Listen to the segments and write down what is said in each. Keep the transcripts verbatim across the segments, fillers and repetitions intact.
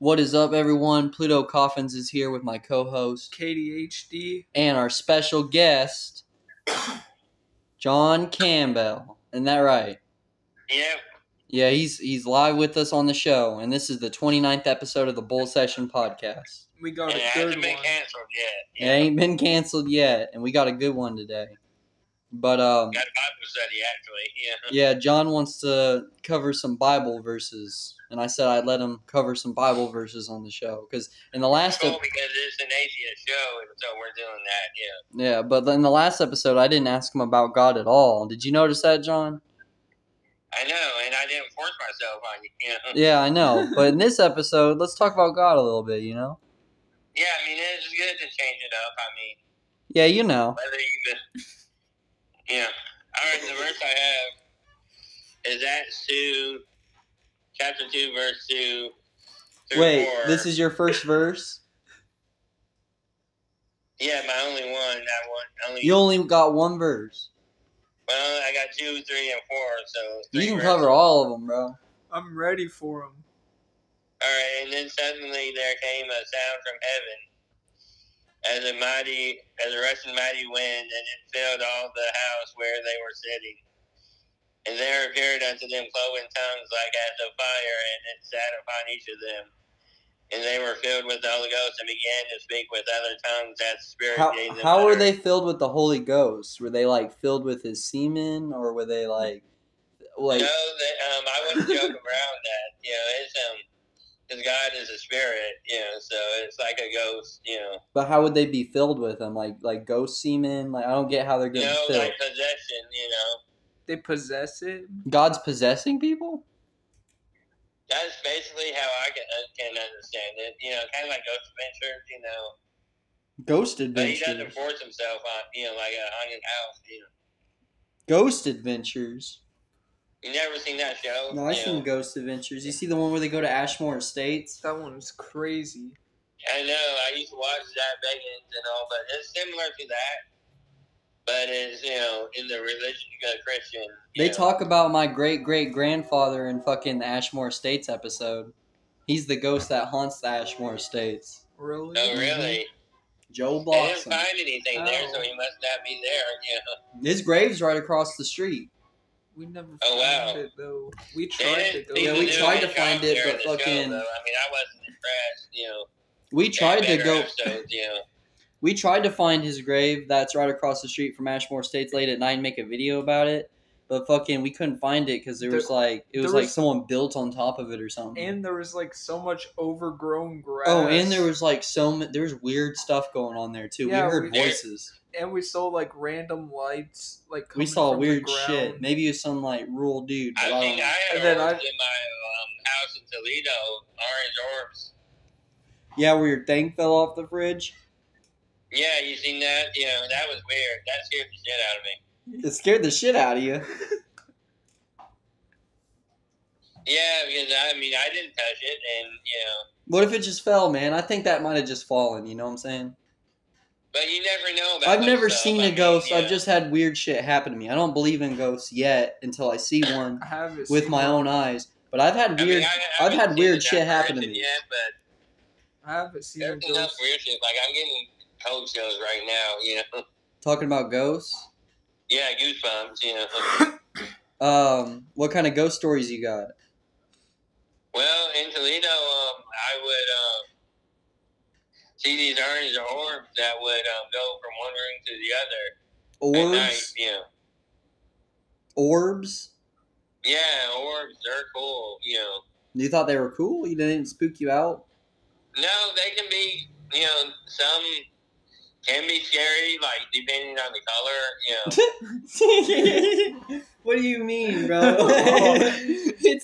What is up, everyone? Pluto Coffins is here with my co-host, K D H D, and our special guest, John Campbell. Isn't that right? Yep. Yeah, he's he's live with us on the show, and this is the twenty-ninth episode of the Bull Session Podcast. We got and a it good hasn't one. Been canceled yet. Yeah. It ain't been canceled yet, and we got a good one today. But um, got a Bible study actually. Yeah. Yeah, John wants to cover some Bible verses. And I said I'd let him cover some Bible verses on the show. Because in the last episode. Cool, because it's an atheist show, and so we're doing that, yeah. Yeah, but in the last episode, I didn't ask him about God at all. Did you notice that, John? I know, and I didn't force myself on you. You know? Yeah, I know. But in this episode, let's talk about God a little bit, you know? Yeah, I mean, it's good to change it up. I mean. Yeah, you know. Whether you can, yeah. All right, the verse I have is Acts two. Chapter two, verse two. Wait, four. This is your first verse? Yeah, my only one. That one. Only, you only got one verse. Well, I got two, three, and four. So you can verses. Cover all of them, bro. I'm ready for them. All right, and then suddenly there came a sound from heaven, as a mighty, as a rushing mighty wind, and it filled all the house where they were sitting. And there appeared unto them cloven tongues like as of fire, and it sat upon each of them. And they were filled with the Holy Ghost and began to speak with other tongues that Spirit how, gave them. How were they filled with the Holy Ghost? Were they like filled with his semen, or were they like, like? No, they, um, I wouldn't joke around that. You know, it's um, because God is a spirit. You know, so it's like a ghost. You know. But how would they be filled with them? Like like ghost semen? Like I don't get how they're getting you know, filled. Like possession. You know. They possess it? God's possessing people? That's basically how I can, can understand it. You know, kind of like Ghost Adventures, you know. Ghost Adventures? But he doesn't force himself on, you know, like a haunted house, you know. Ghost Adventures? You never seen that show? No, I've seen know? Ghost Adventures. You see the one where they go to Ashmore Estates? That one was crazy. I know. I used to watch Zak Bagans and all, but it's similar to that. But it's, you know, in the religion, you got a Christian. They know. Talk about my great-great-grandfather in fucking the Ashmore Estates episode. He's the ghost that haunts the Ashmore Estates. Really? Oh, really? Joe Boss. They didn't find anything oh. there, so he must not be there. Yeah. His grave's right across the street. We never found oh, wow. it, though. We tried to go. Yeah, we tried to find it, but fucking... Show, I mean, I wasn't impressed, you know. We tried to go... Episodes, you know. We tried to find his grave that's right across the street from Ashmore Estates late at night and make a video about it, but fucking we couldn't find it because there, there was like it was like was, someone built on top of it or something. And there was like so much overgrown grass. Oh, and there was like so much. There's weird stuff going on there too. Yeah, we heard we, voices. And we saw like random lights. Like we saw from weird shit. Maybe it was some like rural dude. But I think I, I had then I, in my um, house in Toledo, Orange Orbs. Yeah, where your thing fell off the fridge. Yeah, you seen that? You know, that was weird. That scared the shit out of me. It scared the shit out of you. Yeah, because, I mean, I didn't touch it, and, you know. What if it just fell, man? I think that might have just fallen, you know what I'm saying? But you never know about I've never stuff. seen I a mean, ghost. Yeah. I've just had weird shit happen to me. I don't believe in ghosts yet until I see one I with my one. own eyes. But I've had weird, I mean, I, I've had weird shit happen to me. Yet, but I haven't seen a ghost. Enough weird shit. Like, I'm getting... cold shows right now, you know. Talking about ghosts? Yeah, goosebumps, you know. um, what kind of ghost stories you got? Well, in Toledo, um, I would um, see these orange orbs that would um, go from one room to the other. Orbs? At night, you know. Orbs? Yeah, orbs. They're cool, you know. You thought they were cool? You didn't spook you out? No, they can be, you know, some... can be scary, like, depending on the color, you know. What do you mean, bro? It's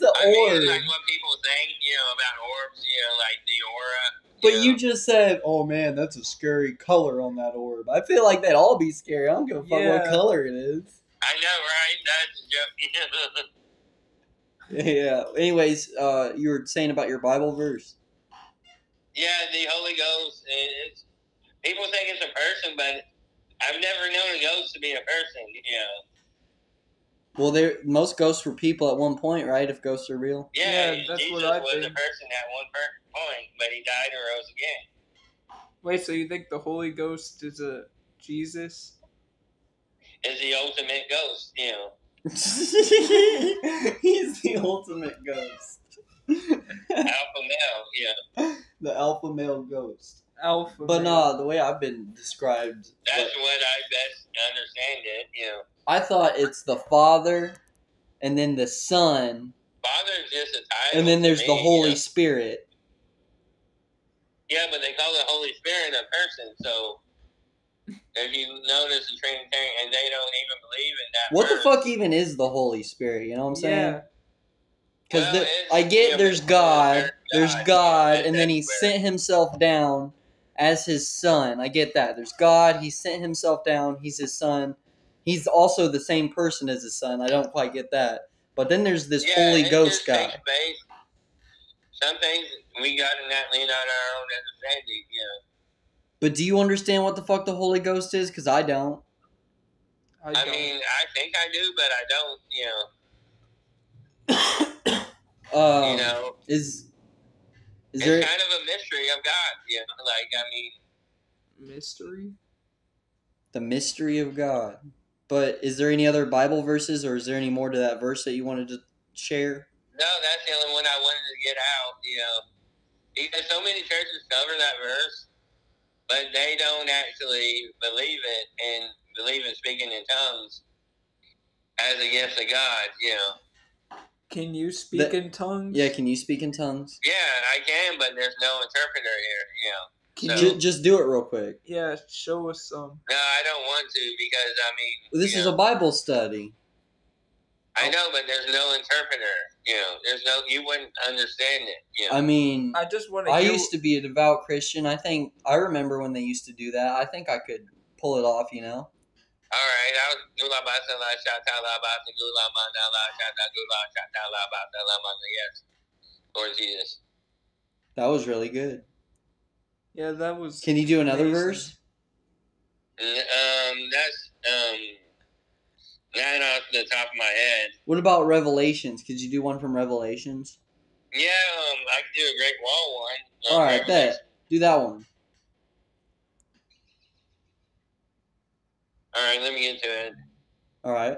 an I orb. I mean, it's like what people think, you know, about orbs, you know, like the aura. You but know. You just said, oh, man, that's a scary color on that orb. I feel like that'd all be scary. I don't give a fuck yeah. what color it is. I know, right? That's a joke. Yeah. Anyways, uh, you were saying about your Bible verse. Yeah, the Holy Ghost, it's... people think it's a person, but I've never known a ghost to be a person, you know. Well, they most ghosts were people at one point, right? If ghosts are real. Yeah, yeah that's Jesus what I was think. a person at one point, but he died or rose again. Wait, so you think the Holy Ghost is a Jesus? Is the ultimate ghost, you know? He's the ultimate ghost. Alpha male, yeah. The alpha male ghost. Alpha. But nah, no, the way I've been described. That's like, what I best understand it, you know. I thought it's the Father, and then the Son. Father's just a title. And then there's me, the Holy yeah. Spirit. Yeah, but they call the Holy Spirit a person, so if you notice the Trinitarian, and they don't even believe in that. What person. The fuck even is the Holy Spirit? You know what I'm saying? Yeah. Because well, I get there's God, there's God, God and then he sent himself down as his son. I get that. There's God, he sent himself down, he's his son. He's also the same person as his son. I don't quite get that. But then there's this yeah, Holy Ghost guy. Some things we got in that lean on our own understanding, yeah. But do you understand what the fuck the Holy Ghost is? Because I don't. I, I don't. mean, I think I do, but I don't, you know. um, you know, is, is it's there... kind of a mystery of God, you know, like, I mean... Mystery? The mystery of God. But is there any other Bible verses, or is there any more to that verse that you wanted to share? No, that's the only one I wanted to get out, you know. Because so many churches cover that verse, but they don't actually believe it, and believe in speaking in tongues as a gift of God, you know. Can you speak the, in tongues? Yeah, can you speak in tongues? Yeah, I can, but there's no interpreter here, you know. So. Just, just do it real quick. Yeah, show us some. No, I don't want to because, I mean... This is know, a Bible study. I know, but there's no interpreter, you know. There's no... You wouldn't understand it, you know. I mean... I just want to... I used to be a devout Christian. I think... I remember when they used to do that. I think I could pull it off, you know. All right, I was gula basa la shata la basa gula manda la shata gula shata la basa la manda. Yes, Lord Jesus. That was really good. Yeah, that was. Can you do another amazing. verse? Um, that's um, not off the top of my head. What about Revelations? Could you do one from Revelations? Yeah, um, I could do a Great Wall one. All right, that do that one. All right, let me get to it. All right.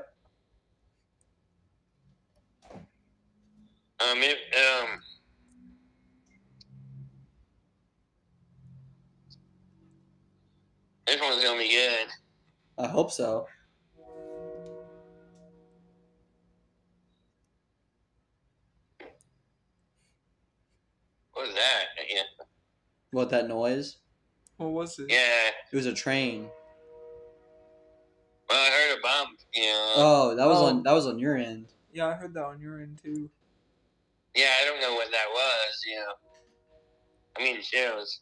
Um, it, um, this one's gonna be good. I hope so. What was that? Yeah. What, that noise? What was it? Yeah. It was a train. Well, I heard a bump, you know. Oh, that was oh. on that was on your end. Yeah, I heard that on your end too. Yeah, I don't know what that was, you know. I mean, chills.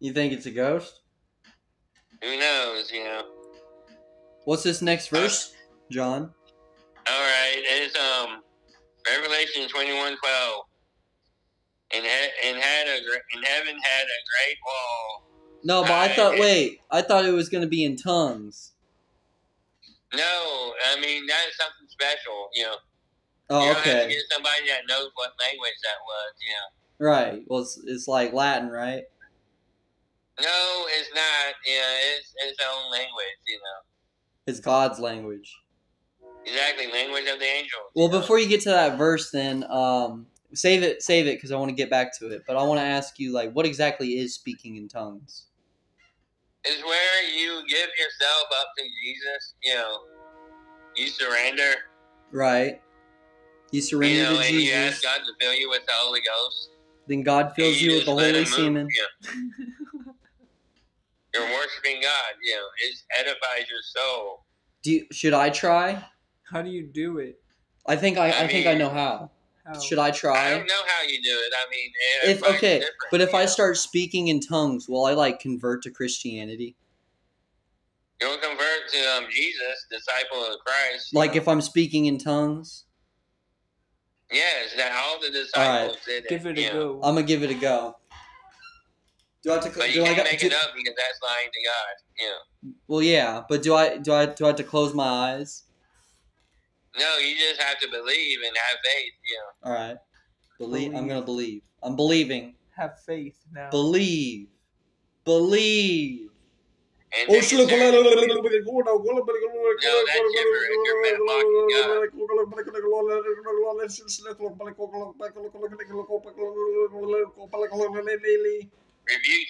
You think it's a ghost? Who knows, you know. What's this next verse, uh, John? All right, it's um Revelation twenty-one twelve. And had and had a and heaven had a great wall. No, but I thought, wait, I thought it was going to be in tongues. No, I mean, that is something special, you know. Oh, you don't okay. You have to get somebody that knows what language that was, you know. Right. Well, it's, it's like Latin, right? No, it's not. You know, it's its own language, you know. It's God's language. Exactly, language of the angels. Well, you know? Before you get to that verse, then, um, save it, save it, because I want to get back to it. But I want to ask you, like, what exactly is speaking in tongues? Is where you give yourself up to Jesus, you know, you surrender. Right. You surrender you know, to and Jesus. You ask God to fill you with the Holy Ghost. Then God fills you, you with the Holy Semen. Yeah. You're worshiping God, you know. It edifies your soul. Do you, should I try? How do you do it? I think I, I, I mean, think I know how. How? Should I try? I don't know how you do it. I mean, if, okay, but if yeah. I start speaking in tongues, will I like convert to Christianity? You'll convert to um, Jesus, disciple of Christ. Like know? If I'm speaking in tongues? Yes, that all the disciples all right. did it. Give it a go. Know. I'm gonna give it a go. Do I have to? But you do can't I, make do, it up because that's lying to God. Yeah. You know? Well, yeah, but do I? Do I? Do I have to close my eyes? No, you just have to believe and have faith, you know. All right. Believe. believe. I'm going to believe. I'm believing. Have faith now. Believe. Believe. And oh, shit. No, rebuke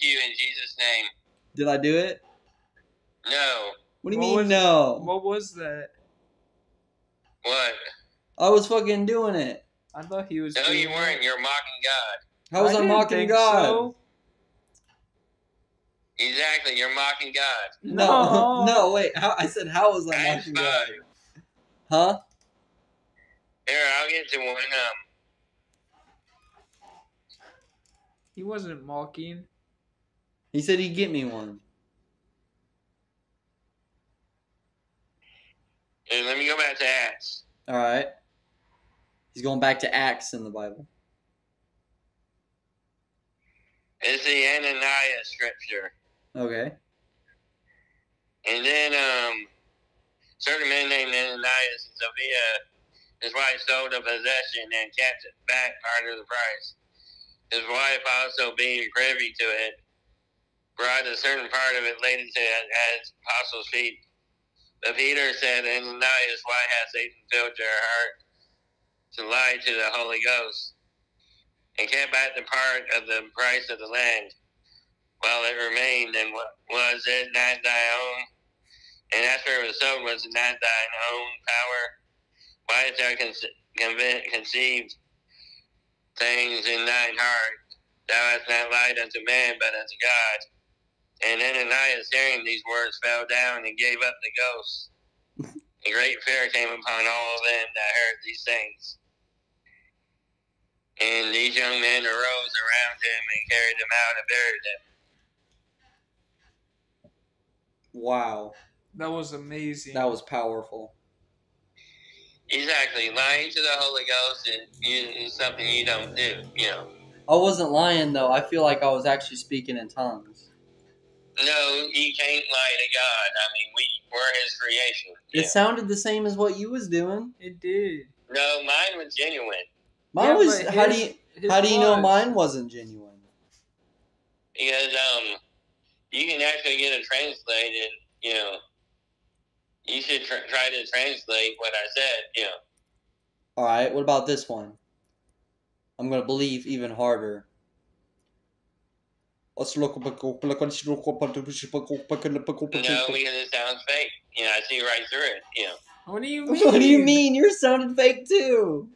you in Jesus' name. Did I do it? No. What do you what mean, no? It? What was that? What? I was fucking doing it. I thought he was No, doing you weren't. It. You're mocking God. How was I, I mocking God? So. Exactly, you're mocking God. No, no, no wait. How, I said, how was I That's mocking fine. God? Huh? Here, I'll get to one. Um, he wasn't mocking. He said he'd get me one. Hey, let me go back to Acts. All right. He's going back to Acts in the Bible. It's the Ananias scripture. Okay. And then, um, certain men named Ananias and Sapphira, his wife, sold a possession and kept it back part of the price. His wife, also being privy to it, brought a certain part of it laid into his apostles' feet. But Peter said, Ananias, why has Satan filled your heart to lie to the Holy Ghost and kept back the part of the price of the land while it remained? And was it not thy own? And after it was sold, was it not thine own power? Why hast thou con- conceived things in thine heart? Thou hast not lied unto man, but unto God. And Ananias, hearing these words, fell down and gave up the ghost. A great fear came upon all of them that heard these things. And these young men arose around him and carried him out and buried him. Wow. That was amazing. That was powerful. Exactly. Lying to the Holy Ghost is something you don't do, you know. I wasn't lying, though. I feel like I was actually speaking in tongues. No, you can't lie to God. I mean, we, we're his creation. It yeah. sounded the same as what you was doing. It did. No, mine was genuine. Mine yeah, was... His, how do you, how do you know mine wasn't genuine? Because um, you can actually get it translated, you know. You should tr- try to translate what I said, you know. All right, what about this one? I'm going to believe even harder. No, because it sounds fake. You know, I see right through it, you know. What do you mean? What do you mean? Yours sounded fake, too.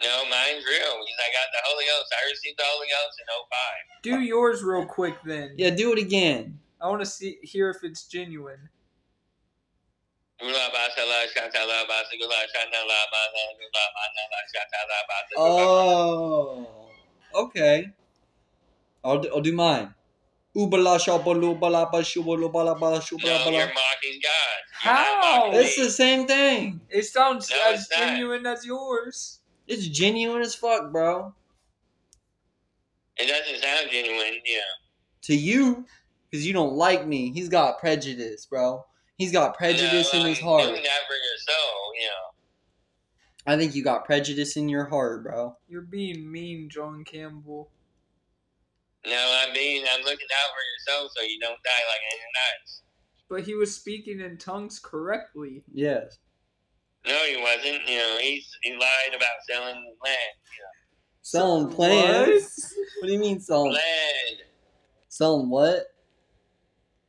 No, mine's real, because I got the Holy Ghost. I received the Holy Ghost in oh five. Do yours real quick, then. Yeah, do it again. I want to see hear if it's genuine. Oh, okay. I'll do, I'll do mine. No, you're mocking God. How? It's the same thing. It sounds no, as genuine not. as yours. It's genuine as fuck, bro. It doesn't sound genuine, yeah. To you, because you don't like me. He's got prejudice, bro. He's got prejudice no, in his heart. Doing that for your soul, you know. I think you got prejudice in your heart, bro. You're being mean, John Campbell. No, I mean, I'm looking out for yourself so you don't die like Ananias. But he was speaking in tongues correctly. Yes. No, he wasn't. You know, he's, he lied about selling land. You know. Selling plants? What? What do you mean selling? Land. Selling what?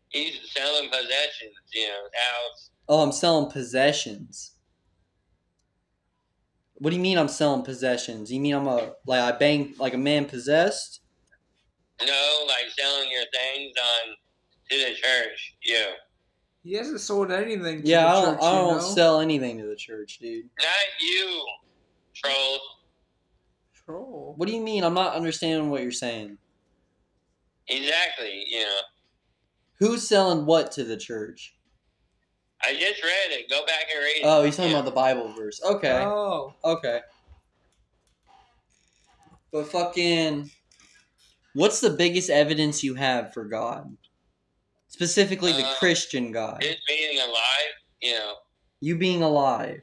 He's selling possessions, you know, house. Oh, I'm selling possessions. What do you mean I'm selling possessions? You mean I'm a, like, I bang, like a man possessed? No, like selling your things on to the church, yeah. He hasn't sold anything to yeah, the I don't, church, Yeah, I don't know? sell anything to the church, dude. Not you, troll. Troll? What do you mean? I'm not understanding what you're saying. Exactly, you know. Who's selling what to the church? I just read it. Go back and read it. Oh, he's talking yeah. about the Bible verse. Okay. Oh. Okay. But fucking... What's the biggest evidence you have for God? Specifically the um, Christian God. His being alive, you know. You being alive.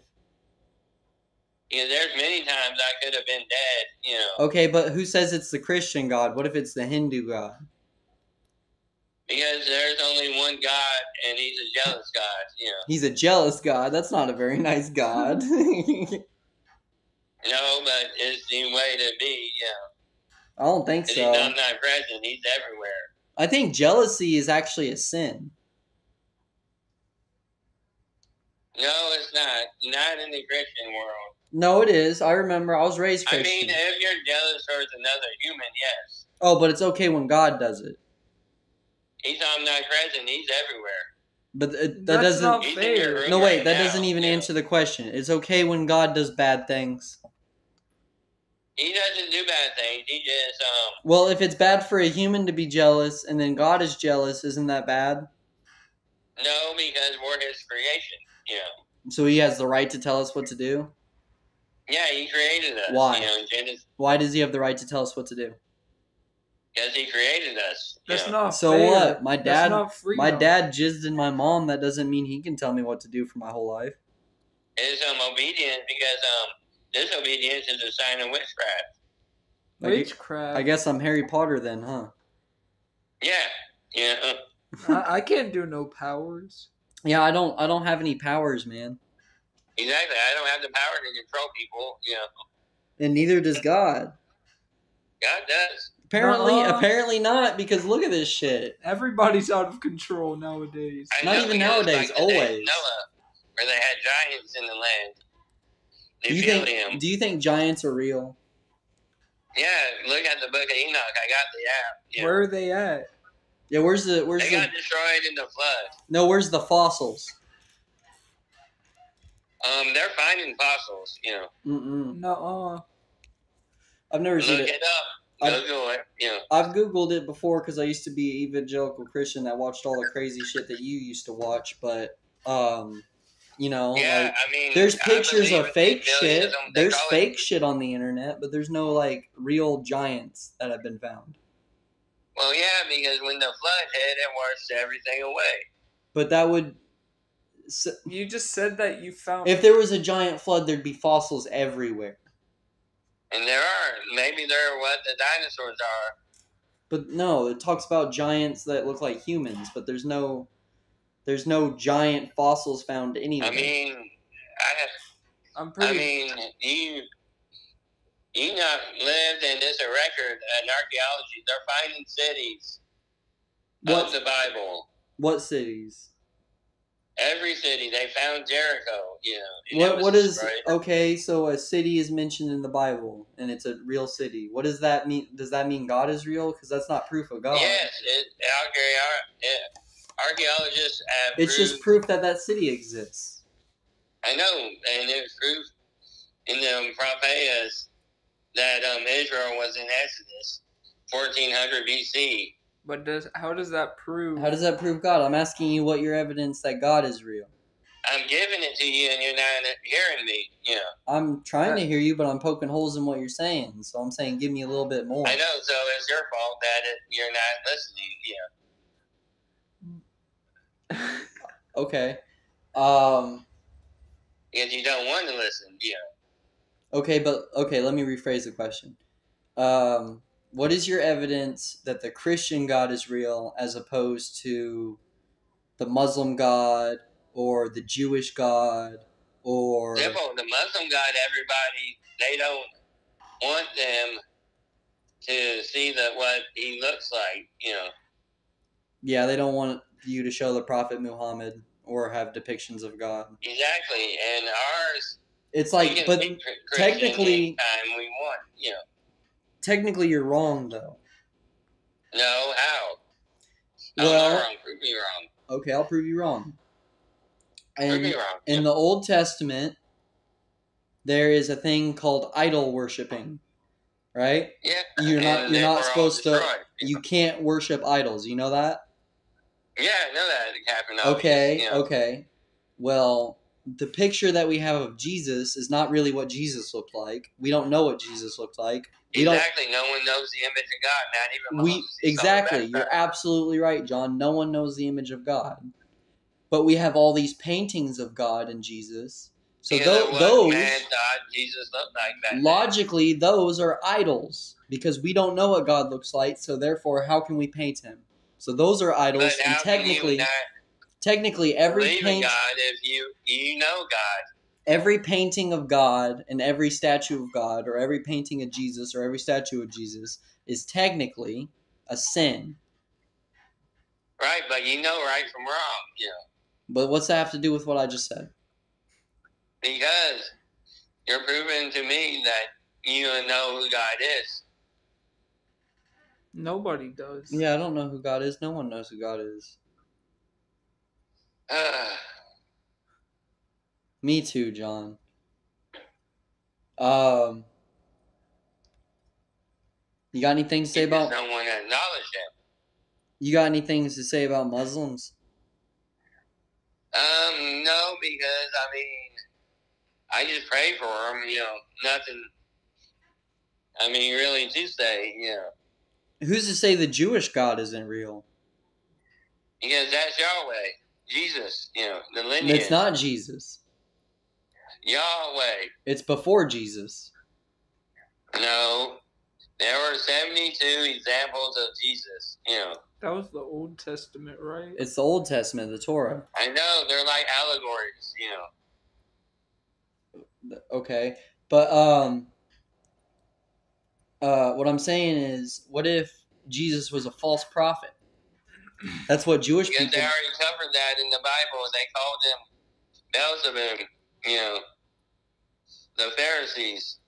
You know, there's many times I could have been dead, you know. Okay, but who says it's the Christian God? What if it's the Hindu God? Because there's only one God, and he's a jealous God, you know. He's a jealous God? That's not a very nice God. No, but it's the way to be, you know. I don't think so. He's not present. He's everywhere. I think jealousy is actually a sin. No, it's not. Not in the Christian world. No, it is. I remember. I was raised Christian. I mean, if you're jealous towards another human, yes. Oh, but it's okay when God does it. He's omnipresent. He's everywhere. But it, that That's doesn't. Not fair. No, wait. Right that now. doesn't even yeah. answer the question. It's okay when God does bad things. He doesn't do bad things. He just um. Well, if it's bad for a human to be jealous, and then God is jealous, isn't that bad? No, because we're His creation. Yeah. So He has the right to tell us what to do? Yeah, He created us. Why? You know, Genesis. Why does He have the right to tell us what to do? Because He created us. That's know. not So fair. what? My dad my dad jizzed in my mom. That doesn't mean he can tell me what to do for my whole life. It's um, obedience because um, disobedience is a sign of witchcraft. Witchcraft? I guess I'm Harry Potter then, huh? Yeah. Yeah. I, I can't do no powers. Yeah, I don't. I don't have any powers, man. Exactly, I don't have the power to control people. You know, and neither does God. God does. Apparently, uh-huh. apparently not. Because look at this shit. Everybody's out of control nowadays. I not know, even nowadays. Like always. Days Noah, where they had giants in the land. They do you think? Him. Do you think giants are real? Yeah, look at the Book of Enoch. I got the app. Yeah. Where are they at? Yeah, where's the where's they the, got destroyed in the flood? No, where's the fossils? Um, they're finding fossils, you know. Mm-mm. No, uh, I've never Look seen it. Look it up. I've, Google it. You know. I've googled it before because I used to be an evangelical Christian that watched all the crazy shit that you used to watch, but um, you know, yeah, like, I mean, there's I pictures of fake shit. There's fake it. shit on the internet, but there's no like real giants that have been found. Well, yeah, because when the flood hit, it washed everything away. But that would... So, you just said that you found... If there was a giant flood, there'd be fossils everywhere. And there are. Maybe they're what the dinosaurs are. But no, it talks about giants that look like humans, but there's no there's no giant fossils found anywhere. I mean, I, I'm pretty... I mean, you... Enoch lived, and there's a record in archaeology. They're finding cities what, of the Bible. What cities? Every city. They found Jericho. You know. What? What is? Right? Okay, so a city is mentioned in the Bible, and it's a real city. What does that mean? Does that mean God is real? Because that's not proof of God. Yes, it, it, archaeologists have. It's proved, just proof that that city exists. I know, and it's proof in the Prophets. That um, Israel was in Exodus, fourteen hundred B C But does how does that prove? How does that prove God? I'm asking you what your evidence that God is real. I'm giving it to you, and you're not hearing me. You know. I'm trying right. to hear you, but I'm poking holes in what you're saying. So I'm saying, give me a little bit more. I know. So it's your fault that it, you're not listening. Yeah. Okay. Um. Because you don't want to listen. Yeah. Okay, but okay, let me rephrase the question. Um, what is your evidence that the Christian God is real as opposed to the Muslim God or the Jewish God or... The Muslim God, everybody, they don't want them to see the, what he looks like, you know. Yeah, they don't want you to show the Prophet Muhammad or have depictions of God. Exactly, and ours... It's like, but technically, time we want, you know. Technically, you're wrong though. No, how? I'm well, wrong. Prove me wrong. Okay, I'll prove you wrong. And prove me wrong. In yeah. the Old Testament, there is a thing called idol worshiping, right? Yeah. You're not. You're not supposed to. You can't worship idols. You know that? Yeah, I know that it happened. Okay. You know. Okay. Well. The picture that we have of Jesus is not really what Jesus looked like. We don't know what Jesus looked like. We exactly. Don't... No one knows the image of God. Not even Moses. We exactly. You're absolutely right, John. No one knows the image of God. But we have all these paintings of God and Jesus. So yeah, th- those, man died, Jesus looked like that. Logically, those are idols because we don't know what God looks like. So therefore, how can we paint him? So those are idols, but and technically, technically every paint, God if you you know God. Every painting of God and every statue of God, or every painting of Jesus, or every statue of Jesus, is technically a sin. Right, but you know right from wrong. Yeah. But what's that have to do with what I just said? Because you're proving to me that you don't know who God is. Nobody does. Yeah, I don't know who God is. No one knows who God is. Uh, Me too, John. Um, you got anything to say about? No one acknowledged that. You got anything to say about Muslims? Um, no, because I mean. I just pray for them, you know, nothing, I mean, really to say, you know. Who's to say the Jewish God isn't real? Because that's Yahweh, Jesus, you know, the lineage. It's not Jesus. Yahweh. It's before Jesus. No, there were seventy-two examples of Jesus, you know. That was the Old Testament, right? It's the Old Testament, the Torah. I know, they're like allegories, you know. Okay, but um, uh, what I'm saying is, what if Jesus was a false prophet? That's what Jewish because people... They already covered that in the Bible. They called him Beelzebub, you know, the Pharisees.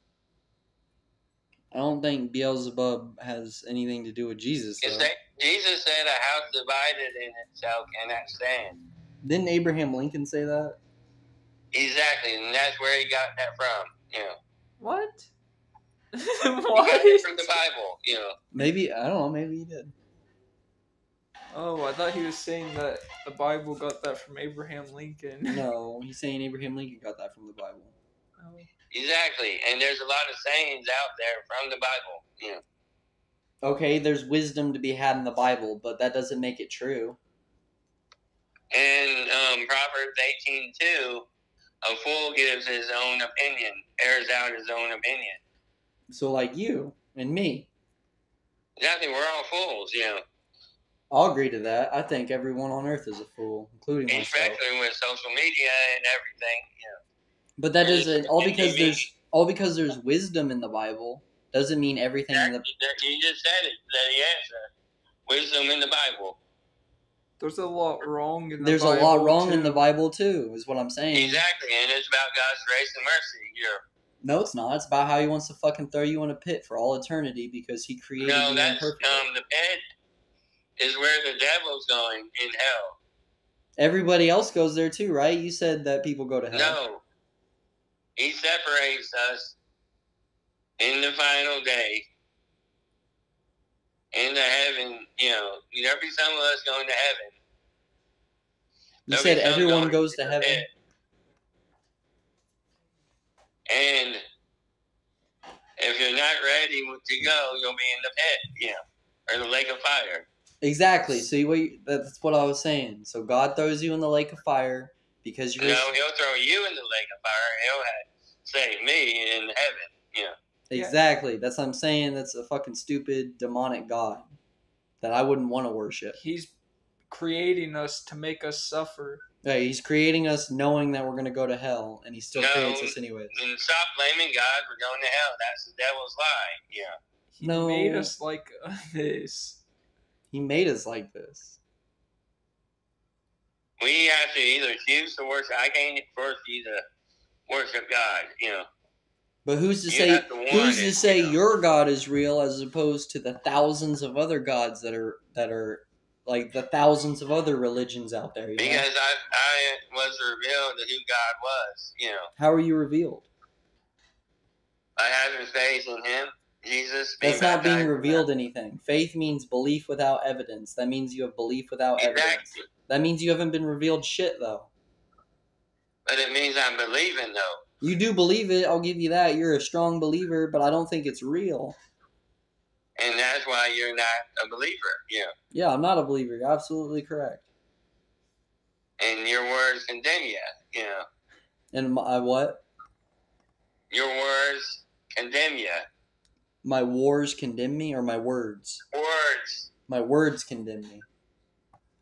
I don't think Beelzebub has anything to do with Jesus, though. They, Jesus said, a house divided in itself cannot stand. Didn't Abraham Lincoln say that? Exactly, and that's where he got that from, you know. What? Why? He got it from the Bible, you know. Maybe, I don't know, maybe he did. Oh, I thought he was saying that the Bible got that from Abraham Lincoln. No, he's saying Abraham Lincoln got that from the Bible. Oh. Exactly, and there's a lot of sayings out there from the Bible, you know. Okay, there's wisdom to be had in the Bible, but that doesn't make it true. And um, Proverbs eighteen two. A fool gives his own opinion, airs out his own opinion. So like you and me. Exactly, we're all fools, you know. I'll agree to that. I think everyone on earth is a fool, including myself. Especially with social media and everything, you know. But that doesn't, all because there's all because there's wisdom in the Bible doesn't mean everything in the Bible. You just said it, that the answer. Wisdom in the Bible. There's a lot wrong in the There's Bible, There's a lot wrong too. in the Bible, too, is what I'm saying. Exactly, and it's about God's grace and mercy. Yeah. No, it's not. It's about how he wants to fucking throw you in a pit for all eternity because he created no, you imperfectly. No, um, the pit is where the devil's going, in hell. Everybody else goes there, too, right? You said that people go to hell. No. He separates us in the final day. Into heaven, you know, there'll be some of us going to heaven. You said everyone goes to heaven. And if you're not ready to go, you'll be in the pit, you know, or the lake of fire. Exactly. See, we, that's what I was saying. So God throws you in the lake of fire because you're... No, he'll throw you in the lake of fire. He'll have, save me in heaven, you know. Exactly. Yeah. That's what I'm saying. That's a fucking stupid demonic god that I wouldn't want to worship. He's creating us to make us suffer. Yeah, he's creating us knowing that we're going to go to hell, and he still no, creates us anyways. And stop blaming God for going to hell. That's the devil's lie. Yeah. He no. made us like this. He made us like this. We have to either choose to worship. I can't force you to worship God, you know. But who's to you say to who's to it, say you know? Your God is real as opposed to the thousands of other gods that are that are like the thousands of other religions out there? You because know? I I was revealed to who God was, you know. How are you revealed? I have your faith in Him, Jesus. That's not being revealed anything. Faith means belief without evidence. That means you have belief without exactly. evidence. That means you haven't been revealed shit though. But it means I'm believing though. You do believe it, I'll give you that. You're a strong believer, but I don't think it's real. And that's why you're not a believer, yeah. Yeah, I'm not a believer. You're absolutely correct. And your words condemn you, you know. And my what? Your words condemn you. My wars condemn me, or my words? Words. My words condemn me.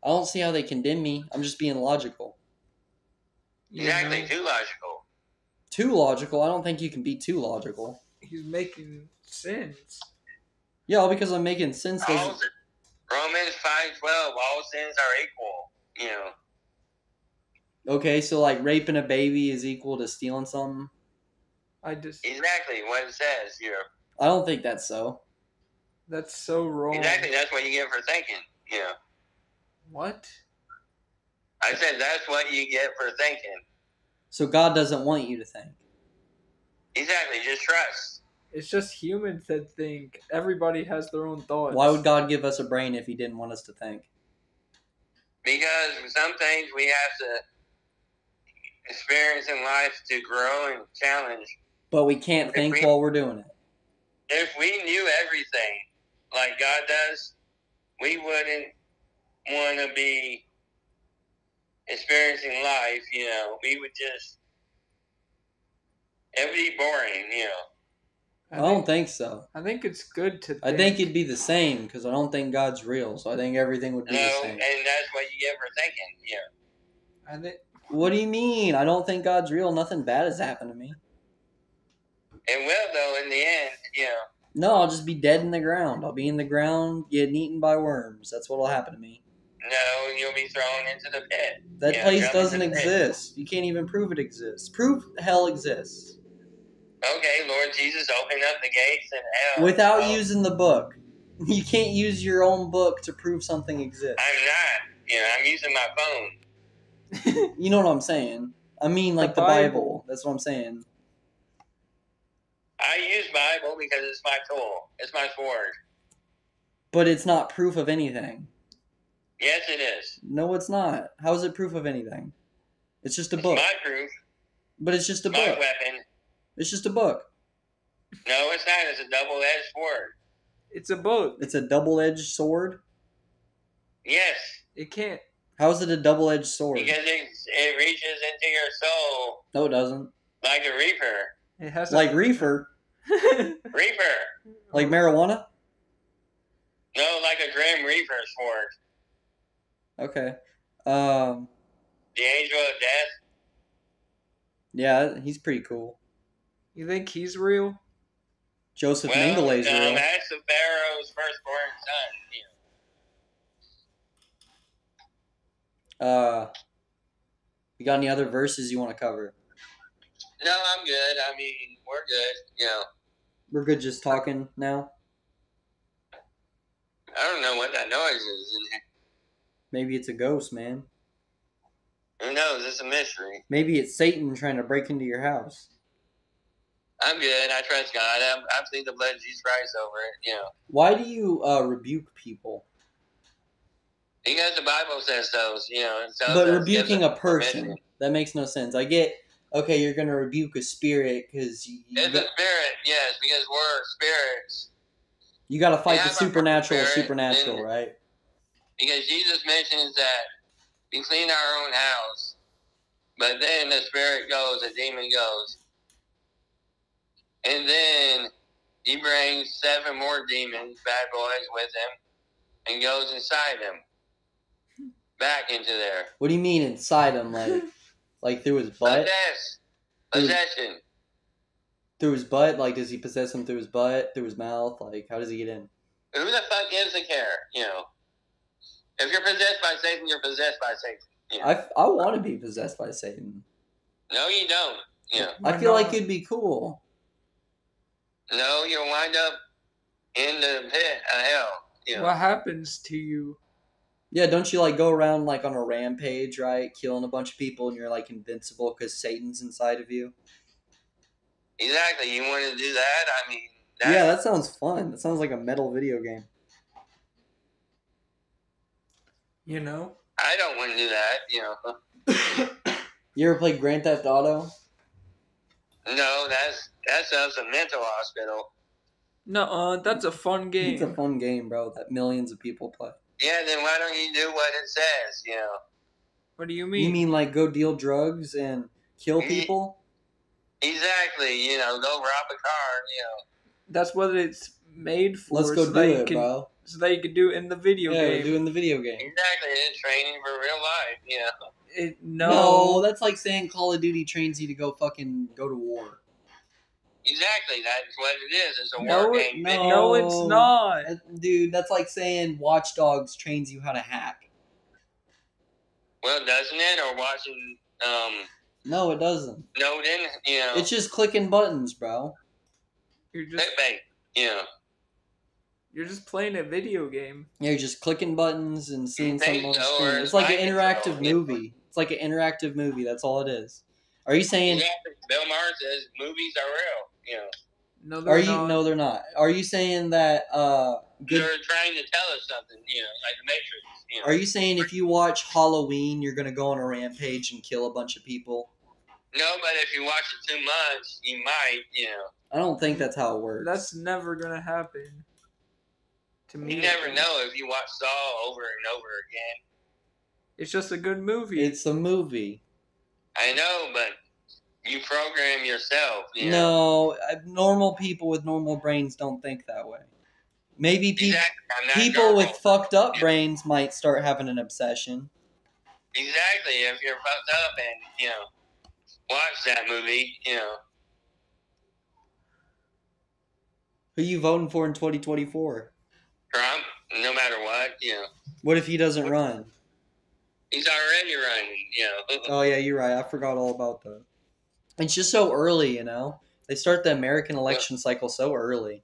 I don't see how they condemn me. I'm just being logical. Exactly, you know? Too logical. Too logical? I don't think you can be too logical. He's making sense. Yeah, all because I'm making sense. All, Romans five twelve, all sins are equal, you know. Okay, so like raping a baby is equal to stealing something? I just exactly what it says here. I don't think that's so. That's so wrong. Exactly, that's what you get for thinking. Yeah. You know. What? I said that's what you get for thinking. So God doesn't want you to think. Exactly, just trust. It's just humans that think. Everybody has their own thoughts. Why would God give us a brain if he didn't want us to think? Because some things we have to experience in life to grow and challenge. But we can't if think we, while we're doing it. If we knew everything like God does, we wouldn't want to be experiencing life, you know. We would just, it would be boring, you know. I, I think, don't think so. I think it's good to think. I think it'd be the same because I don't think God's real, so I think everything would be no, the same. And that's what you get for thinking, you know. I think. What do you mean? I don't think God's real. Nothing bad has happened to me. It will, though, in the end, you know. No, I'll just be dead in the ground. I'll be in the ground getting eaten by worms. That's what will happen to me. No, you'll be thrown into the pit. That you place know, doesn't exist. Pit. You can't even prove it exists. Prove hell exists. Okay, Lord Jesus, open up the gates and hell. Without oh. using the book. You can't use your own book to prove something exists. I'm not. You know, I'm using my phone. You know what I'm saying? I mean, like the, the Bible. Bible. That's what I'm saying. I use Bible because it's my tool. It's my sword. But it's not proof of anything. Yes, it is. No, it's not. How is it proof of anything? It's just a it's book. My proof. But it's just a my book. My weapon. It's just a book. No, it's not. It's a double-edged sword. It's a book. It's a double-edged sword? Yes. It can't. How is it a double-edged sword? Because it, it reaches into your soul. No, it doesn't. Like a reefer. It has like a... reefer? Reefer. Like marijuana? No, like a grim reefer sword. Okay. Um, the angel of death? Yeah, he's pretty cool. You think he's real? Joseph well, Mengele's um, real. That's the Pharaoh's firstborn son. You know. Uh, you got any other verses you want to cover? No, I'm good. I mean, we're good. You know, we're good just talking now. I don't know what that noise is in here. Maybe it's a ghost, man. Who knows? It's a mystery. Maybe it's Satan trying to break into your house. I'm good. I trust God. I'm, I've seen the blood of Jesus Christ over it. You know. Why do you uh, rebuke people? Because the Bible says those, you know. But rebuking a person, permission. That makes no sense. I get, okay, you're going to rebuke a spirit because you... you it's got, a spirit, yes, because we're spirits. You got to fight the supernatural spirit, supernatural, right? Because Jesus mentions that we clean our own house, but then the spirit goes, the demon goes. And then he brings seven more demons, bad boys, with him and goes inside him. Back into there. What do you mean inside him? Like, like through his butt? Possess. Possession. Through his butt? Like, does he possess him through his butt? Through his mouth? Like, how does he get in? Who the fuck gives a care? You know, if you're possessed by Satan, you're possessed by Satan. You know? I, I want to be possessed by Satan. No, you don't. You know. I feel like it'd be cool. No, you'll wind up in the pit of hell. You know. What happens to you? Yeah, don't you, like, go around, like, on a rampage, right? Killing a bunch of people, and you're, like, invincible because Satan's inside of you? Exactly. You want to do that? I mean... That's... Yeah, that sounds fun. That sounds like a metal video game. You know? I don't want to do that, you know. You ever play Grand Theft Auto? No, that's, that sounds a mental hospital. No, uh, that's a fun game. It's a fun game, bro, that millions of people play. Yeah, then why don't you do what it says, you know? What do you mean? You mean like go deal drugs and kill people. Exactly, you know, go rob a car, you know. That's what it's made for. Let's go so do it, can, bro. So they could do it in the video yeah, game. Yeah, do in the video game. Exactly, it's training for real life, you know. It, no. no, that's like saying Call of Duty trains you to go fucking go to war. Exactly, that's what it is. It's a no, war game. No, no, it's not. Dude, that's like saying Watch Dogs trains you how to hack. Well, doesn't it? Or watching... Um, no, it doesn't. No, then, you know... It's just clicking buttons, bro. You're just... Clickbait, you know. You're just playing a video game. Yeah, you're just clicking buttons and seeing something on the screen. It's like an interactive movie. It's like an interactive movie. That's all it is. Are you saying... Bill Maher says movies are real. You know. No, they're are you, not. No, they're not. Are you saying that... Uh, good, they're trying to tell us something, you know, like The Matrix. You know. Are you saying if you watch Halloween, you're going to go on a rampage and kill a bunch of people? No, but if you watch it too much, you might, you know. I don't think that's how it works. That's never going to happen to me. You never know if you watch Saw over and over again. It's just a good movie. It's a movie. I know, but... You program yourself. You know? No, normal people with normal brains don't think that way. Maybe pe exactly. people normal. with fucked up yeah. brains might start having an obsession. Exactly. If you're fucked up and, you know, watch that movie, you know. Who you voting for in twenty twenty-four? Trump, no matter what, you know. What if he doesn't what? run? He's already running, you know. Oh, yeah, you're right. I forgot all about that. It's just so early, you know? They start the American election cycle so early.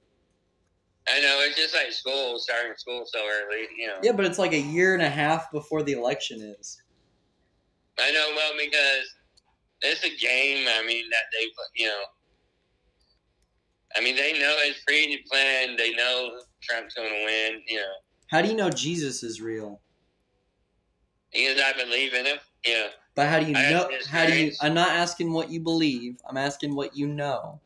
I know, it's just like school, starting school so early, you know? Yeah, but it's like a year and a half before the election is. I know, well, because it's a game, I mean, that they, you know... I mean, they know it's pre-planned, they know Trump's going to win, you know? How do you know Jesus is real? Because I believe in him, you know? But how do you know? How do you? I'm not asking what you believe. I'm asking what you know.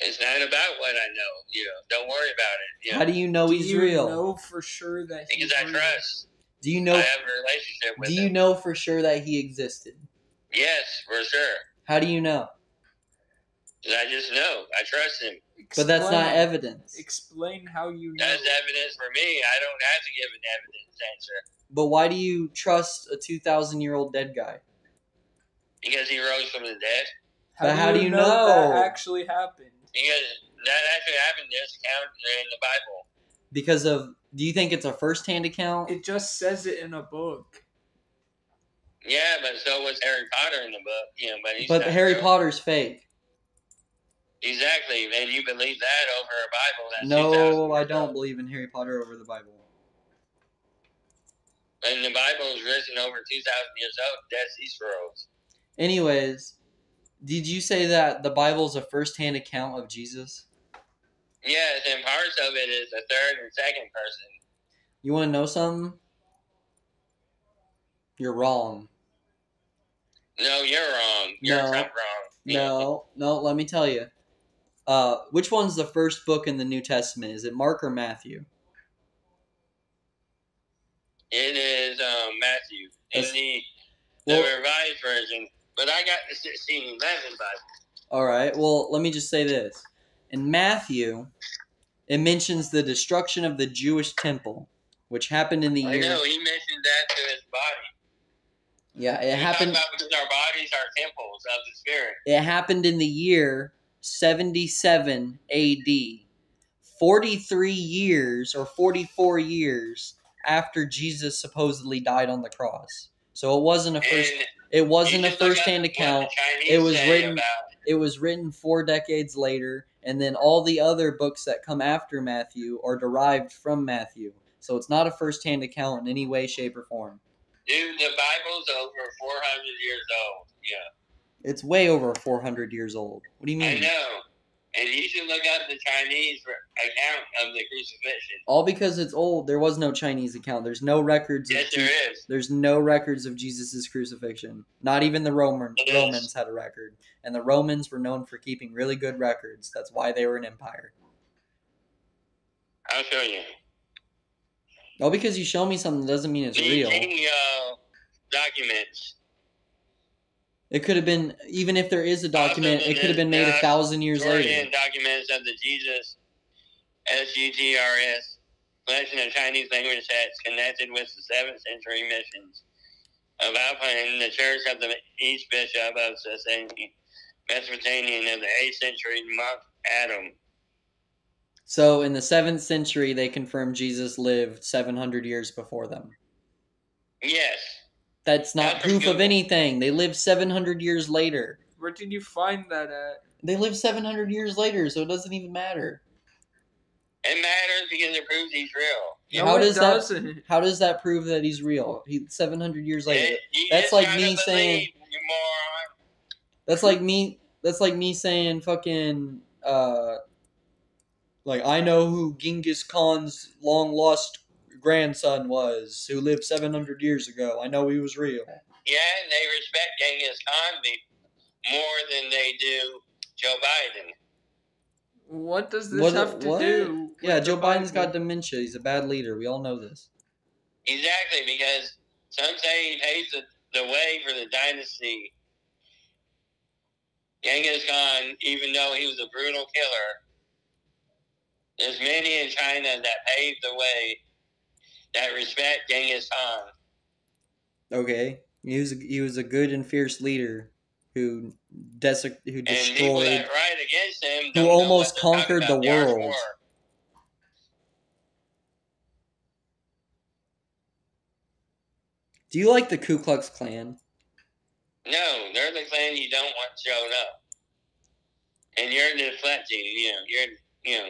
It's not about what I know. You know, don't worry about it. You know? How do you know do he's you real? Do you know for sure that he's because real? I trust. Do you know? I have a relationship with him. Do you him. know for sure that he existed? Yes, for sure. How do you know? I just know. I trust him. Explain. But that's not evidence. Explain how you know. That's evidence for me. I don't have to give an evidence answer. But why do you trust a two thousand year old dead guy? Because he rose from the dead. How but do how do you know, know that actually happened? Because that actually happened. There's account in the Bible. Because of, do you think it's a first-hand account? It just says it in a book. Yeah, but so was Harry Potter in the book. You know, but he's but Harry real. Potter's fake. Exactly, and you believe that over a Bible? That's no, I don't believe in Harry Potter over the Bible. And the Bible is written over two thousand years old. That's Easter Rose. Anyways, did you say that the Bible is a first-hand account of Jesus? Yes, and parts of it is a third and second person. You want to know something? You're wrong. No, you're wrong. You're no, Trump wrong. No, no, let me tell you. Uh, which one's the first book in the New Testament? Is it Mark or Matthew? It is um, Matthew in the, the well, revised version, but I got the sixteen eleven Bible. All right. Well, let me just say this: in Matthew, it mentions the destruction of the Jewish temple, which happened in the I year. I know he mentioned that to his body. Yeah, it he happened. About our bodies are temples of the Spirit. It happened in the year seventy-seven A D, forty-three years or forty-four years. After Jesus supposedly died on the cross, so it wasn't a first. And it wasn't a first-hand account. It was written. About. It was written four decades later, and then all the other books that come after Matthew are derived from Matthew. So it's not a first-hand account in any way, shape, or form. Dude, the Bible's over four hundred years old. Yeah, it's way over four hundred years old. What do you mean? I know. And you should look up the Chinese account of the crucifixion. All because it's old. There was no Chinese account. There's no records. Yes, of there Jesus. is. There's no records of Jesus' crucifixion. Not even the Roman, Romans had a record. And the Romans were known for keeping really good records. That's why they were an empire. I'll show you. All because you show me something doesn't mean it's real. King, uh, documents. It could have been, even if there is a document, it could have been made a thousand years later. Documents of the Jesus, S U G R S, collection of Chinese language texts connected with the seventh century missions of Alpine, the church of the Archbishop of Sassanian, Mesopotamian of the eighth century, Monk Adam. So in the seventh century, they confirmed Jesus lived seven hundred years before them. Yes. That's not That's proof of anything. They lived seven hundred years later. Where did you find that at? They lived seven hundred years later, so it doesn't even matter. It matters because it proves he's real. No, how does doesn't. that? How does that prove that he's real? He seven hundred years later. It, that's like me saying. You moron. That's like me. That's like me saying fucking. Uh, like I know who Genghis Khan's long lost grandson was, who lived seven hundred years ago. I know he was real. Yeah, and they respect Genghis Khan more than they do Joe Biden. What does this what, have to what? do? Yeah, Joe Biden's got dementia. He's a bad leader. We all know this. Exactly, because some say he pays the, the way for the dynasty. Genghis Khan, even though he was a brutal killer, there's many in China that paved the way that respect Genghis Khan. Okay, he was a, he was a good and fierce leader. Who desec who destroyed, him who almost conquered the world. Do you like the Ku Klux Klan? No, they're the clan you don't want showing up, and you're deflecting. You know, you're you know.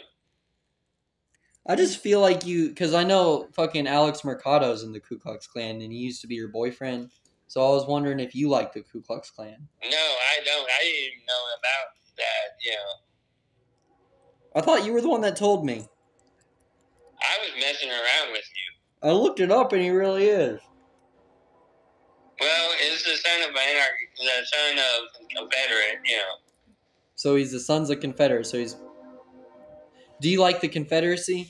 I just feel like you, because I know fucking Alex Mercado's in the Ku Klux Klan, and he used to be your boyfriend. So I was wondering if you like the Ku Klux Klan. No, I don't. I didn't even know about that, you know. I thought you were the one that told me. I was messing around with you. I looked it up, and he really is. Well, it's the son of anarchy, the son of Confederate, you know. So he's the sons of Confederate, so he's... Do you like the Confederacy?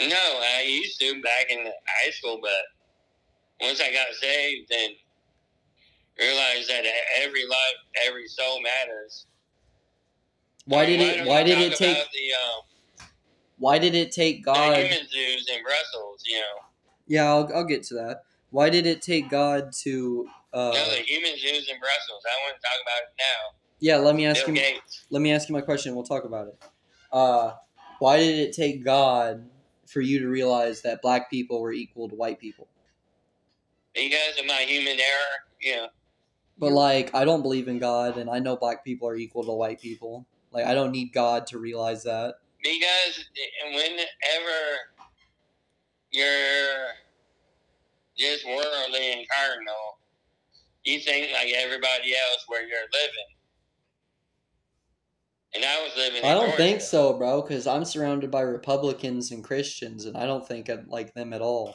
No, I used to back in high school, but... Once I got saved and realized that every life, every soul matters. Why did it? Why did it take? The, um, why did it take God? Human zoos in Brussels, you know. Yeah, I'll I'll get to that. Why did it take God to? Uh, no, the human zoos in Brussels. I want to talk about it now. Yeah, let me ask Bill you. Gates. Let me ask you my question. We'll talk about it. Uh, why did it take God for you to realize that black people were equal to white people? Because of my human error, yeah. But, like, I don't believe in God, and I know black people are equal to white people. Like, I don't need God to realize that. Because whenever you're just worldly and carnal, you think like everybody else where you're living. And I was living in I don't Georgia. think so, bro, because I'm surrounded by Republicans and Christians, and I don't think I'm like them at all.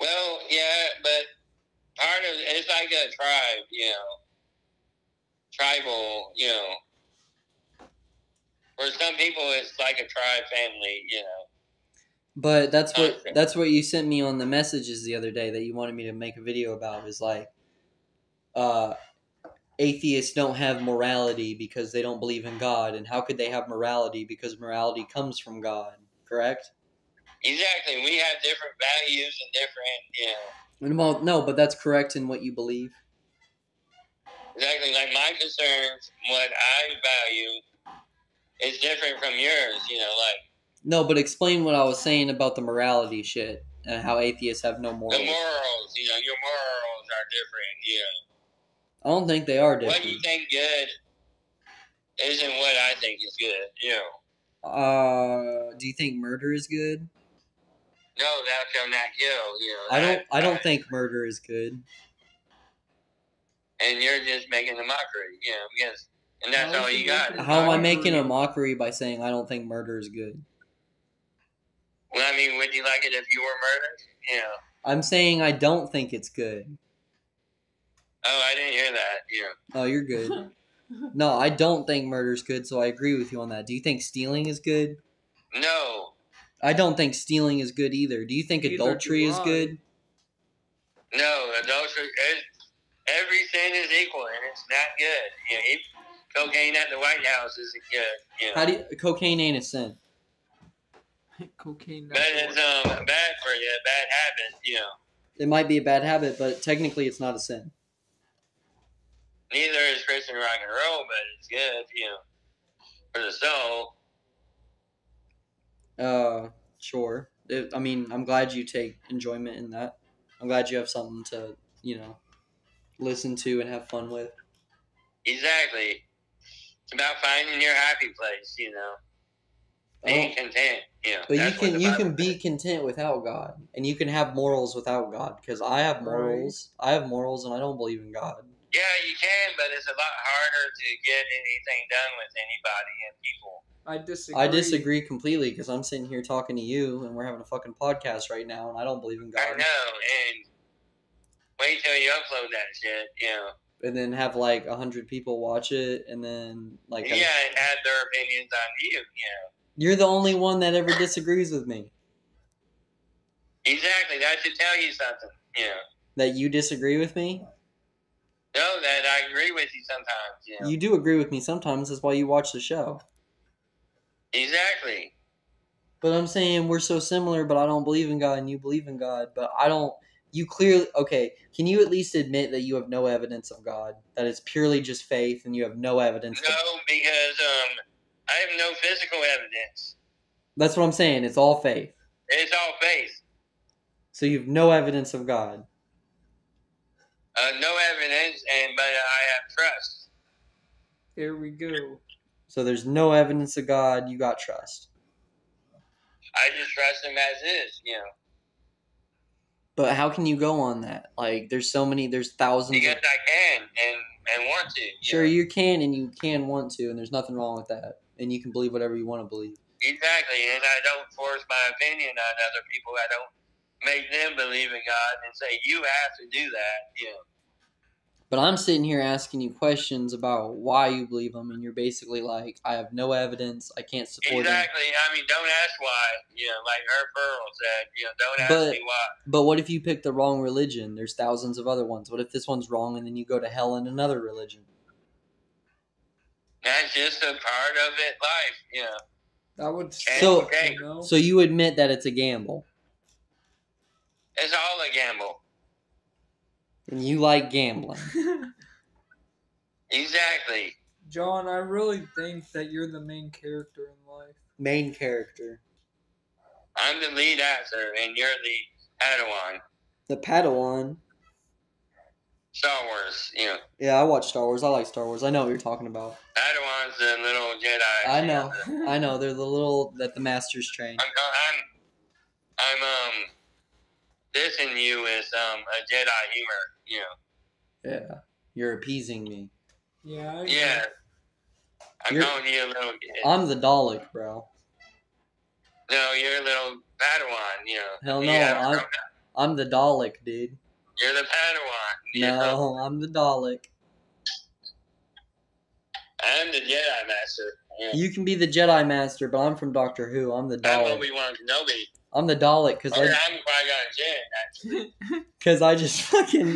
Well, yeah, but part of it's like a tribe, you know, tribal, you know. For some people, it's like a tribe family, you know. But that's what that's what you sent me on the messages the other day that you wanted me to make a video about is like, uh, atheists don't have morality because they don't believe in God, and how could they have morality because morality comes from God, correct? Exactly. We have different values and different, you know. Well, no, but that's correct in what you believe. Exactly. Like my concerns, what I value is different from yours, you know, like. No, but explain what I was saying about the morality shit and how atheists have no morals. The morals, you know, your morals are different, you know. I don't think they are different. What you think good isn't what I think is good, you know. Uh, do you think murder is good? No, thou shalt not kill. You know, I don't. I don't think murder is good. And you're just making a mockery, you know, because and that's all you got. How am I making a mockery by saying I don't think murder is good? Well, I mean, would you like it if you were murdered? You know. I'm saying I don't think it's good. Oh, I didn't hear that. Yeah. Oh, you're good. No, I don't think murder's good, so I agree with you on that. Do you think stealing is good? No. I don't think stealing is good either. Do you think either adultry is good? No, adultery is Every sin is equal, and it's not good. You know, even cocaine at the White House isn't good. You know? How do you, cocaine ain't a sin? Cocaine. But it's um bad for you, bad habit. You know. It might be a bad habit, but technically, it's not a sin. Neither is Christian rock and roll, but it's good, you know, for the soul. Uh, sure. It, I mean, I'm glad you take enjoyment in that. I'm glad you have something to, you know, listen to and have fun with. Exactly. It's about finding your happy place, you know. Being oh. content, you know. But you can you can be content without God, and you can have morals without God, because I have morals. I have morals, and I don't believe in God. Yeah, you can, but it's a lot harder to get anything done with anybody and people. I disagree. I disagree completely, because I'm sitting here talking to you, and we're having a fucking podcast right now, and I don't believe in God. I know, and wait till you upload that shit, you know. And then have like a hundred people watch it, and then like yeah, I, and add their opinions on you, you know. You're the only one that ever disagrees with me. Exactly, that should tell you something, you know. That you disagree with me? No, that I agree with you sometimes. You know? You do agree with me sometimes. That's why you watch the show. Exactly. But I'm saying we're so similar, but I don't believe in God and you believe in God. But I don't... You clearly... Okay, can you at least admit that you have no evidence of God? That it's purely just faith and you have no evidence? No, to, because um, I have no physical evidence. That's what I'm saying. It's all faith. It's all faith. So you have no evidence of God. Uh, no evidence, and but I have trust. Here we go. So there's no evidence of God. You got trust. I just trust him as is, you know. But how can you go on that? Like, there's so many, there's thousands. Because of, I can and, and want to. You sure, know? You can and you can want to, and there's nothing wrong with that. And you can believe whatever you want to believe. Exactly, and I don't force my opinion on other people. I don't make them believe in God and say, you have to do that, you know. But I'm sitting here asking you questions about why you believe them, and you're basically like, I have no evidence, I can't support it. Exactly, him. I mean, don't ask why, you know, like Herb Burl said, you know, don't ask but, me why. But what if you pick the wrong religion? There's thousands of other ones. What if this one's wrong, and then you go to hell in another religion? That's just a part of it, life, you know. I would say, so, you know? So you admit that it's a gamble. It's all a gamble. And you like gambling. Exactly. John, I really think that you're the main character in life. Main character. I'm the lead actor, and you're the Padawan. The Padawan? Star Wars, you know. Yeah, I watch Star Wars. I like Star Wars. I know what you're talking about. Padawan's the little Jedi. I know. I know. They're the little that the Masters train. I'm... I'm... I'm um... This and you is um, a Jedi humor, you know. Yeah. You're appeasing me. Yeah. I yeah. I'm you're, calling you a little... I'm the Dalek, bro. No, you're a little Padawan, you know. Hell no, yeah, I'm, I'm the Dalek, dude. You're the Padawan. You no, know? I'm the Dalek. I'm the Jedi Master. Yeah. You can be the Jedi Master, but I'm from Doctor Who. I'm the Dalek. I'm Obi-Wan Kenobi. I'm the Dalek because okay, I, I just fucking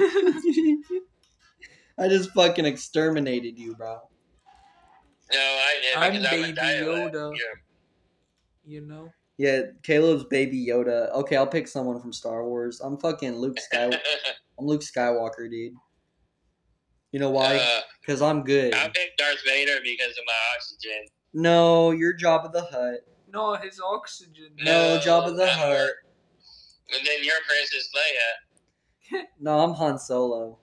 I just fucking exterminated you, bro. No, I didn't. I'm Baby I'm Yoda. Yeah. You know? Yeah, Caleb's Baby Yoda. Okay, I'll pick someone from Star Wars. I'm fucking Luke Skywalker. I'm Luke Skywalker, dude. You know why? Because uh, I'm good. I picked Darth Vader because of my oxygen. No, your job at the Hutt. No, his oxygen. No, no Jabba the Hutt. And then your Princess Leia. No, I'm Han Solo.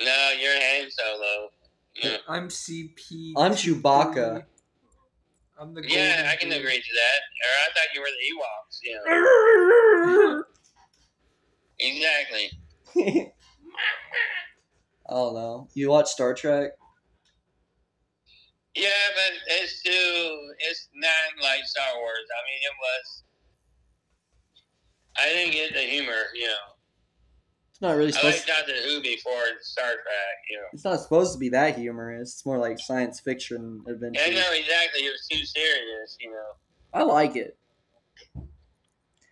No, you're Han Solo. Yeah. I'm C P. I'm Chewbacca. I'm the yeah, I can dude. Agree to that. Or I thought you were the Ewoks. Yeah. Exactly. I don't know. You watch Star Trek? Yeah, but it's too, it's not like Star Wars. I mean, it was, I didn't get the humor, you know. It's not really supposed I liked Doctor Who before Star Trek, you know. It's not supposed to be that humorous. It's more like science fiction adventure. I know, exactly. It was too serious, you know. I like it.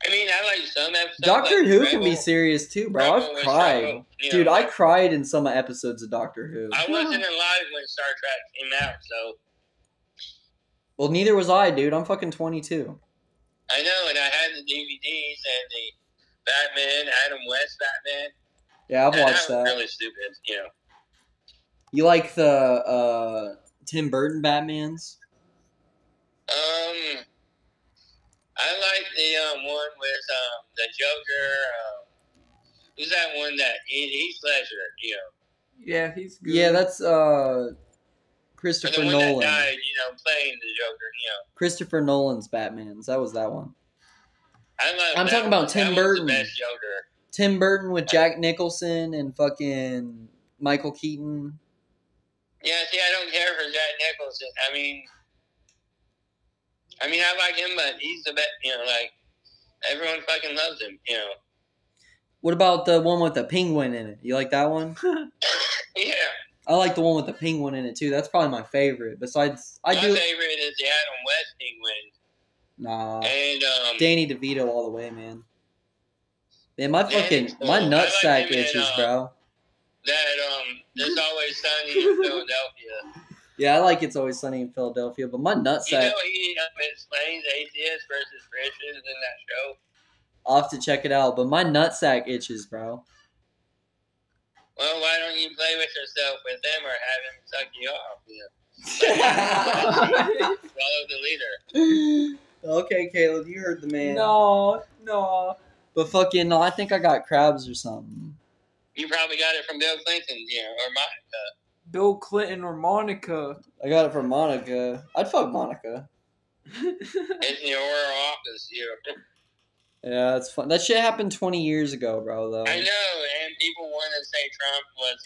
I mean, I like some episodes. Doctor like Who Rebel, can be serious too, bro. Rebel I've cried. Rebel, you know, Dude, like, I cried in some episodes of Doctor Who. I wasn't alive when Star Trek came out, so... Well, neither was I, dude. I'm fucking twenty-two. I know, and I had the D V Ds and the Batman, Adam West Batman. Yeah, I've watched that. That was really stupid, you know. You like the uh, Tim Burton Batmans? Um, I like the um, one with um, the Joker. Um, who's that one that he, he's Ledger, you know? Yeah, he's good. Yeah, that's uh, Christopher Nolan. The one Nolan. That died, you know, playing the Joker, you know. Christopher Nolan's Batmans. That was that one. I love I'm that talking about one. Tim that Burton. Was the best Joker. Tim Burton with Jack Nicholson and fucking Michael Keaton. Yeah, see, I don't care for Jack Nicholson. I mean, I mean, I like him, but he's the best, you know, like, everyone fucking loves him, you know. What about the one with the penguin in it? You like that one? Yeah. I like the one with the penguin in it, too. That's probably my favorite. Besides, I my do... My favorite is the Adam West penguin. Nah. And, um... Danny DeVito all the way, man. Man, my fucking... Cool. My nutsack like itches, in, um, bro. That, um... It's Always Sunny in Philadelphia. Yeah, I like It's Always Sunny in Philadelphia, but my nutsack... You know he um, explains atheists versus Christians in that show? I'll have to check it out, but my nutsack itches, bro. Well, why don't you play with yourself with him or have him suck you off? Yeah. Follow the leader. Okay, Caleb, you heard the man. No, no. But fucking, no, I think I got crabs or something. You probably got it from Bill Clinton, yeah, or Monica. Bill Clinton or Monica. I got it from Monica. I'd fuck Monica. It's in your office, you. Yeah, that's fun. That shit happened twenty years ago, bro, though. I know, and people want to say Trump was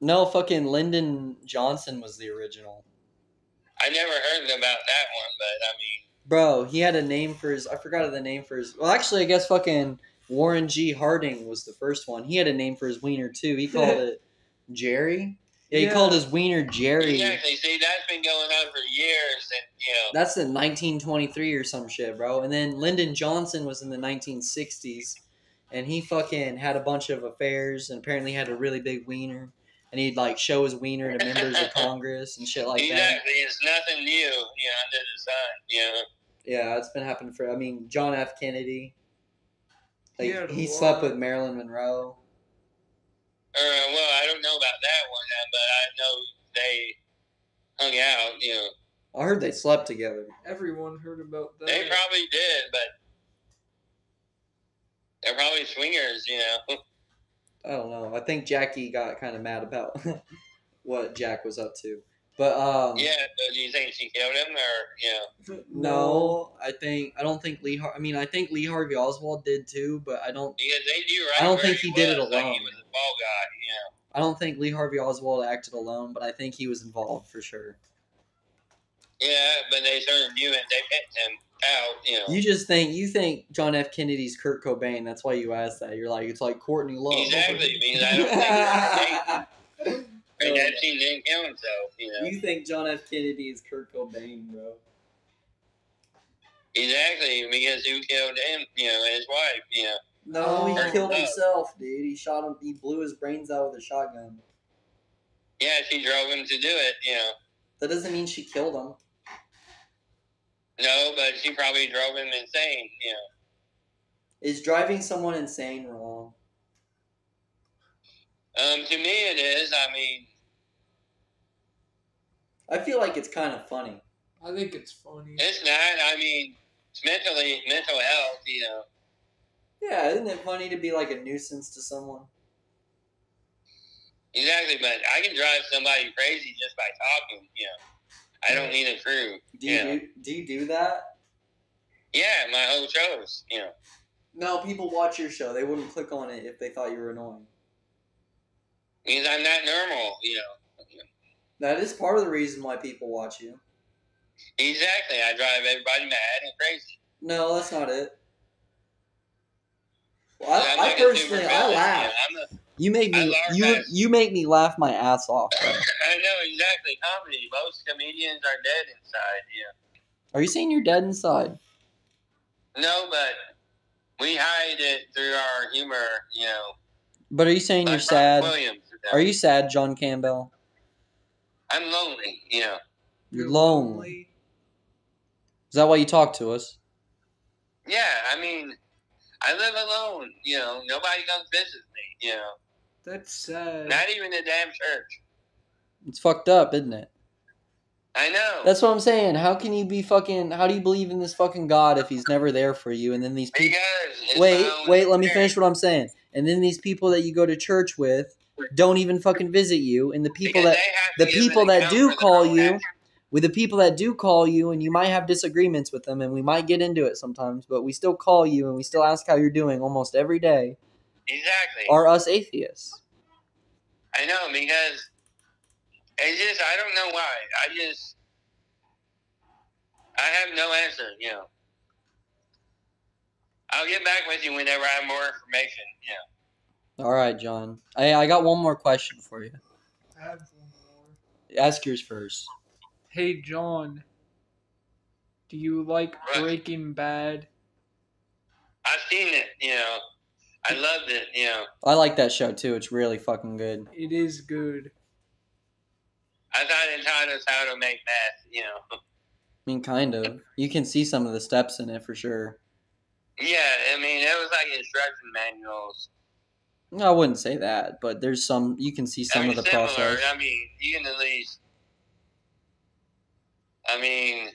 the original. No, fucking Lyndon Johnson was the original. I never heard about that one, but I mean... Bro, he had a name for his... I forgot the name for his... Well, actually, I guess fucking Warren G. Harding was the first one. He had a name for his wiener, too. He called it Jerry. Yeah, he yeah. called his wiener Jerry. Exactly. See, that's been going on for years. And, you know. That's in nineteen twenty-three or some shit, bro. And then Lyndon Johnson was in the nineteen sixties. And he fucking had a bunch of affairs and apparently had a really big wiener. And he'd, like, show his wiener to members of Congress and shit like exactly. that. Exactly. It's nothing new, you know, under the sun, you know. Yeah, it's been happening for, I mean, John F. Kennedy. Like, yeah, he one. slept with Marilyn Monroe. Uh, well, I don't know about that one, but I know they hung out, you know. I heard they slept together. Everyone heard about that. They probably did, but they're probably swingers, you know. I don't know. I think Jackie got kind of mad about what Jack was up to. But um, yeah, so do you think she killed him or you know? No, I think I don't think Lee. Har- I mean, I think Lee Harvey Oswald did too, but I don't. Because they do right. I don't think he, he did it alone. Like he was a ball guy, you know. I don't think Lee Harvey Oswald acted alone, but I think he was involved for sure. Yeah, but they sort of knew it. They picked him out, you know. You just think you think John F. Kennedy's Kurt Cobain. That's why you asked that. You're like it's like Courtney Love. Exactly. Means I don't think. They, And that team didn't kill himself, you know. You think John F. Kennedy is Kurt Cobain, bro? Exactly, because who killed him? You know, his wife, you know. No, he Kurt killed himself. himself, dude. He shot him. He blew his brains out with a shotgun. Yeah, she drove him to do it, you know. That doesn't mean she killed him. No, but she probably drove him insane, you know. Is driving someone insane wrong? Um, to me it is, I mean... I feel like it's kind of funny. I think it's funny. It's not, I mean, it's mentally, mental health, you know. Yeah, isn't it funny to be like a nuisance to someone? Exactly, but I can drive somebody crazy just by talking, you know. I don't need a crew. Do you, you know? do, do you do that? Yeah, my whole shows, you know. No, people watch your show. They wouldn't click on it if they thought you were annoying. Means I'm not normal, you know. That is part of the reason why people watch you. Exactly. I drive everybody mad and crazy. No, that's not it. Well, I, like I personally, I laugh. You, know, I'm a, you make me, you, you make me laugh my ass off. I know, exactly. Comedy. Most comedians are dead inside, you know. Are you saying you're dead inside? No, but we hide it through our humor, you know. But are you saying like you're sad? Williams, are you sad, John Campbell? I'm lonely, you know. You're lonely. Is that why you talk to us? Yeah, I mean, I live alone, you know. Nobody comes visit me, you know. That's sad. Not even the damn church. It's fucked up, isn't it? I know. That's what I'm saying. How can you be fucking... How do you believe in this fucking God if he's never there for you? And then these people... Wait, wait, let me finish what I'm saying. And then these people that you go to church with don't even fucking visit you. And the people that the people that do call you... With the people that do call you, and you might have disagreements with them, and we might get into it sometimes, but we still call you, and we still ask how you're doing almost every day. Exactly. Are us atheists. I know, because... It's just, I don't know why. I just, I have no answer, you know. I'll get back with you whenever I have more information, you know. All right, John. I, I got one more question for you. I have one more. Ask yours first. Hey, John. Do you like right. Breaking Bad? I've seen it, you know. I loved it, you know. I like that show, too. It's really fucking good. It is good. I thought it taught us how to make math, you know. I mean, kind of. You can see some of the steps in it for sure. Yeah, I mean, it was like instruction manuals. No, I wouldn't say that, but there's some, you can see some I mean, of the similar, process. I mean, you can at least, I mean.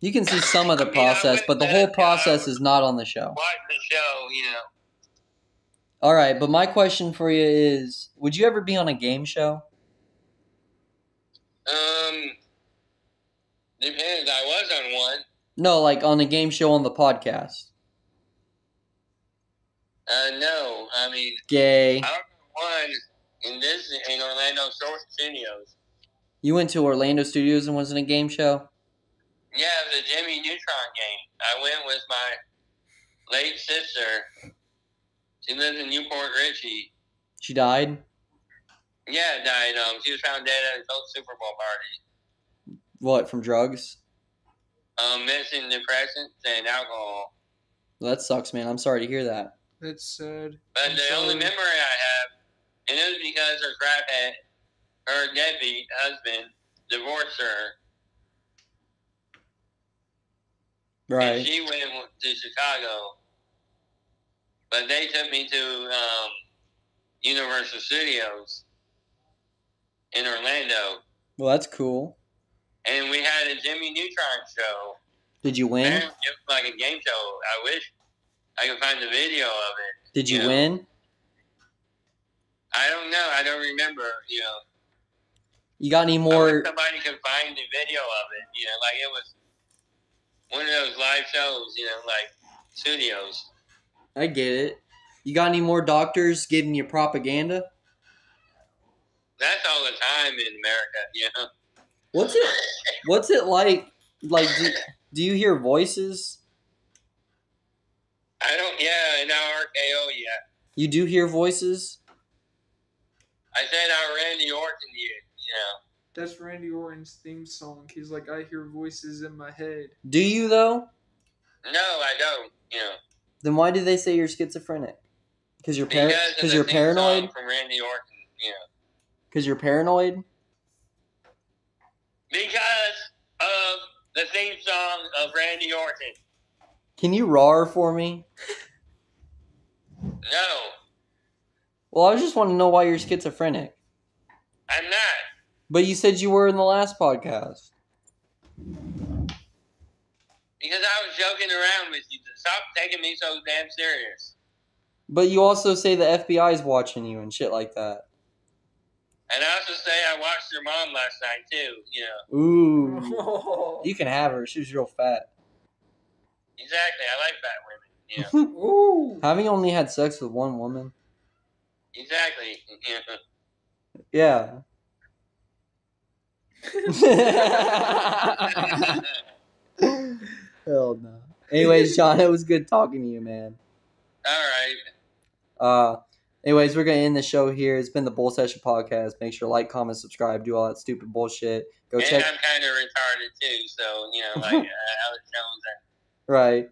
You can see some of the process, but the whole process is not on the show. Watch the show, you know. All right, but my question for you is, would you ever be on a game show? Um, depends. I was on one. No, like on a game show on the podcast. Uh, no. I mean... Gay. I was on one in, this, in Orlando Source Studios. You went to Orlando Studios and was in a game show? Yeah, it was a Jimmy Neutron game. I went with my late sister. She lives in Newport Richie. She died? Yeah, died. Um, she was found dead at his old Super Bowl party. What, from drugs? Um, missing depressants and alcohol. Well, that sucks, man. I'm sorry to hear that. That's sad. But I'm the sorry. Only memory I have, and it was because her crap had her deadbeat husband divorced her. Right. And she went to Chicago. But they took me to um, Universal Studios. In Orlando. Well, that's cool. And we had a Jimmy Neutron show. Did you win? Apparently it was like a game show. I wish I could find the video of it. Did you, you know? win? I don't know. I don't remember. You know. You got any more? I wish somebody could find the video of it. You know, like it was one of those live shows. You know, like studios. I get it. You got any more doctors giving you propaganda? That's all the time in America, you know. What's it? What's it like? Like, do, do you hear voices? I don't. Yeah, in our R K O, yeah. You do hear voices. I said our Randy Orton, you know. That's Randy Orton's theme song. He's like, I hear voices in my head. Do you though? No, I don't. You know. Then why do they say you're schizophrenic? Because you're par- because of the you're theme paranoid. Song from Randy Orton, you know. Because you're paranoid? Because of the theme song of Randy Orton. Can you roar for me? No. Well, I just want to know why you're schizophrenic. I'm not. But you said you were in the last podcast. Because I was joking around with you. Stop taking me so damn serious. But you also say the F B I's watching you and shit like that. And I also say I watched your mom last night, too, you know. Ooh. You can have her. She was real fat. Exactly. I like fat women, you know. Ooh. Having only had sex with one woman. Exactly. Yeah. Hell no. Anyways, John, it was good talking to you, man. All right. Uh... Anyways, we're going to end the show here. It's been the Bull Session Podcast. Make sure to like, comment, subscribe, do all that stupid bullshit. Go and check. I'm kind of retarded too, so, you know, like uh, Alex Jones. Are... Right.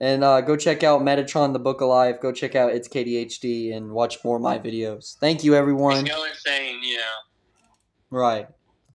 And uh, go check out Metatron, The Book of Life. Go check out It's K D H D and watch more of my videos. Thank you, everyone. And go insane, you know. Right.